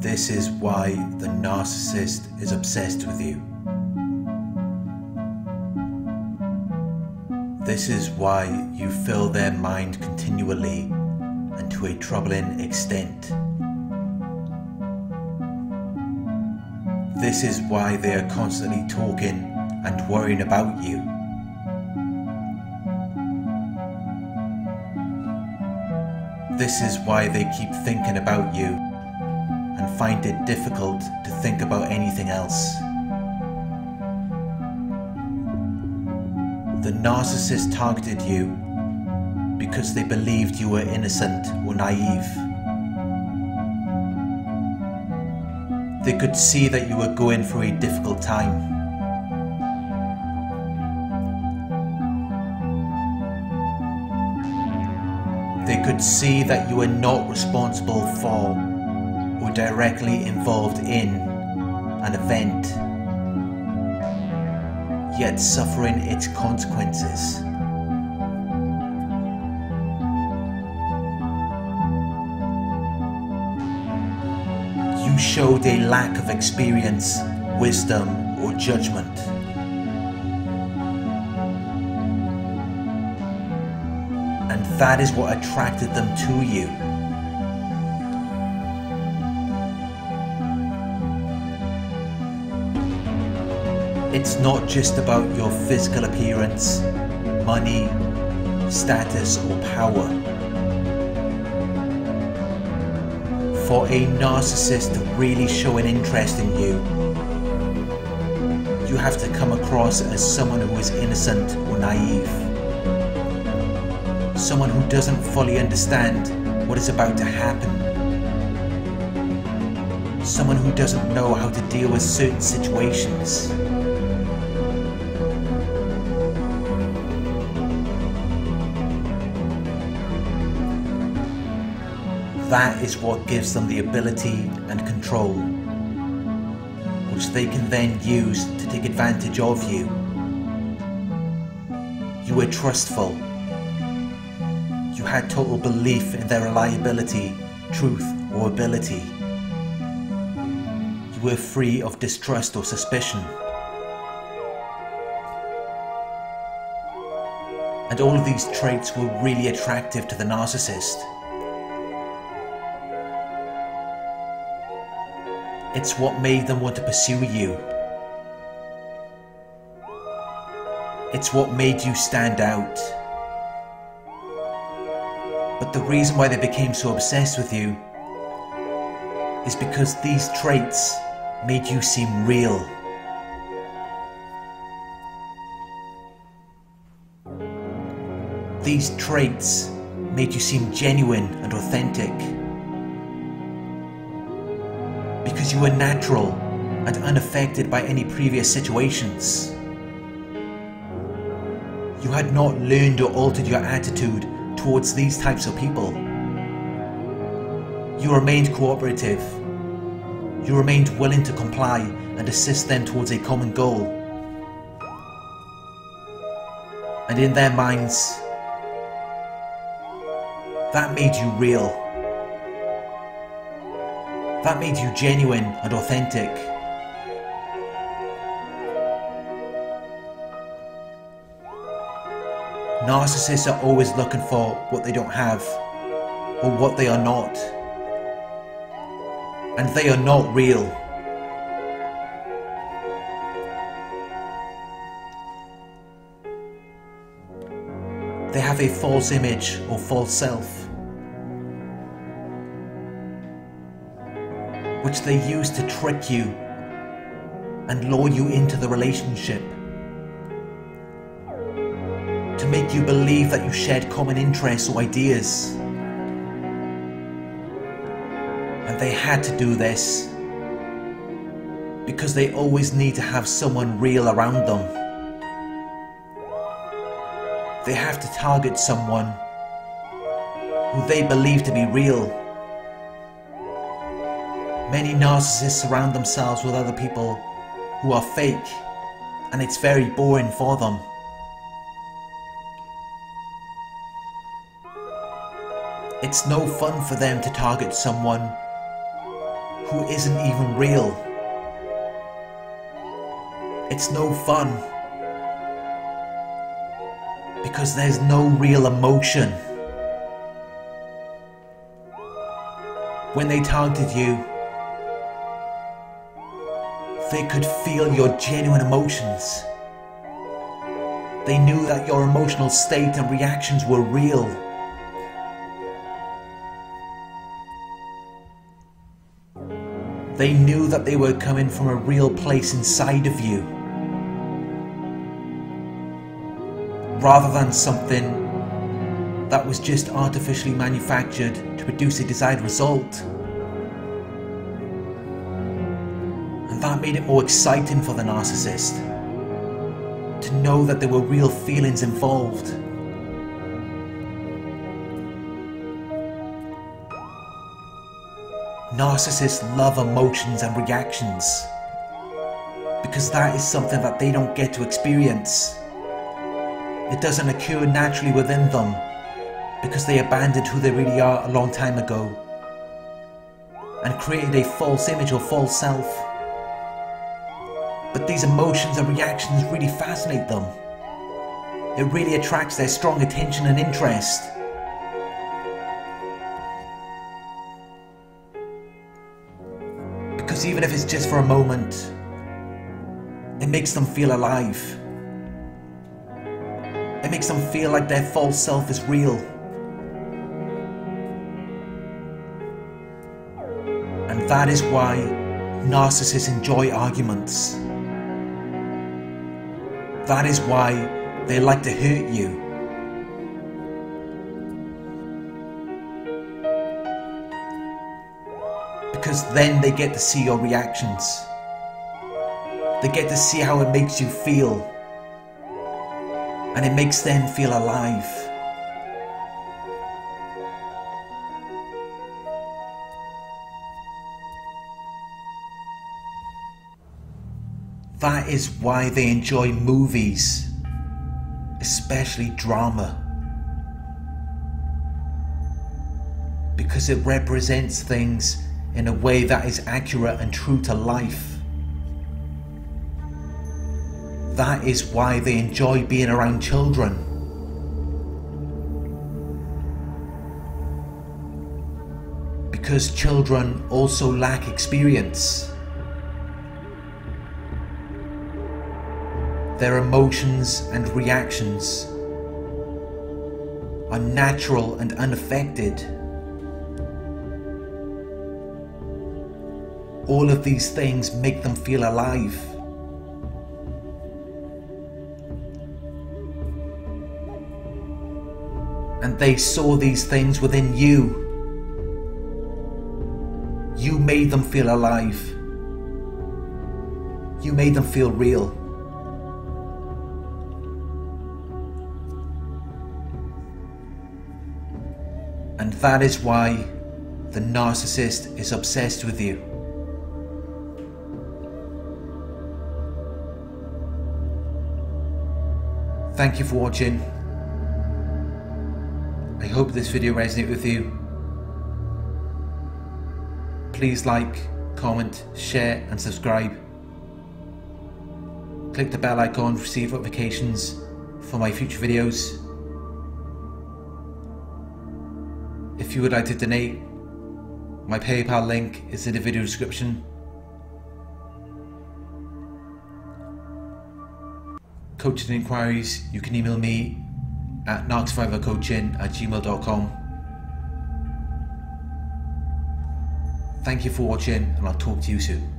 This is why the narcissist is obsessed with you. This is why you fill their mind continually and to a troubling extent. This is why they are constantly talking and worrying about you. This is why they keep thinking about you and find it difficult to think about anything else. The narcissist targeted you because they believed you were innocent or naive. They could see that you were going through a difficult time. They could see that you were not responsible for or directly involved in an event, yet suffering its consequences. You showed a lack of experience, wisdom, or judgment. And that is what attracted them to you. It's not just about your physical appearance, money, status, or power. For a narcissist to really show an interest in you, you have to come across as someone who is innocent or naive. Someone who doesn't fully understand what is about to happen. Someone who doesn't know how to deal with certain situations. That is what gives them the ability and control, which they can then use to take advantage of you. You were trustful. You had total belief in their reliability, truth, or ability. You were free of distrust or suspicion. And all of these traits were really attractive to the narcissist. It's what made them want to pursue you. It's what made you stand out. But the reason why they became so obsessed with you is because these traits made you seem real. These traits made you seem genuine and authentic. Because you were natural and unaffected by any previous situations. You had not learned or altered your attitude towards these types of people. You remained cooperative. You remained willing to comply and assist them towards a common goal. And in their minds, that made you real. That made you genuine and authentic. Narcissists are always looking for what they don't have or what they are not. And they are not real. They have a false image or false self, which they use to trick you and lure you into the relationship, to make you believe that you shared common interests or ideas. And they had to do this because they always need to have someone real around them. They have to target someone who they believe to be real. Many narcissists surround themselves with other people who are fake, and it's very boring for them. It's no fun for them to target someone who isn't even real. It's no fun, because there's no real emotion. When they taunted you, they could feel your genuine emotions. They knew that your emotional state and reactions were real. They knew that they were coming from a real place inside of you, rather than something that was just artificially manufactured to produce a desired result. And that made it more exciting for the narcissist to know that there were real feelings involved. Narcissists love emotions and reactions because that is something that they don't get to experience. It doesn't occur naturally within them, because they abandoned who they really are a long time ago and created a false image or false self. But these emotions and reactions really fascinate them. It really attracts their strong attention and interest. Because even if it's just for a moment, it makes them feel alive. It makes them feel like their false self is real. And that is why narcissists enjoy arguments. That is why they like to hurt you. Because then they get to see your reactions. They get to see how it makes you feel. And it makes them feel alive. That is why they enjoy movies, especially drama, because it represents things in a way that is accurate and true to life. That is why they enjoy being around children, because children also lack experience. Their emotions and reactions are natural and unaffected. All of these things make them feel alive. And they saw these things within you. You made them feel alive. You made them feel real. And that is why the narcissist is obsessed with you. Thank you for watching. I hope this video resonated with you. Please like, comment, share and subscribe. Click the bell icon to receive notifications for my future videos. If you would like to donate, my PayPal link is in the video description. Coaching inquiries, you can email me at narcsurvivorcoaching@gmail.com. Thank you for watching, and I'll talk to you soon.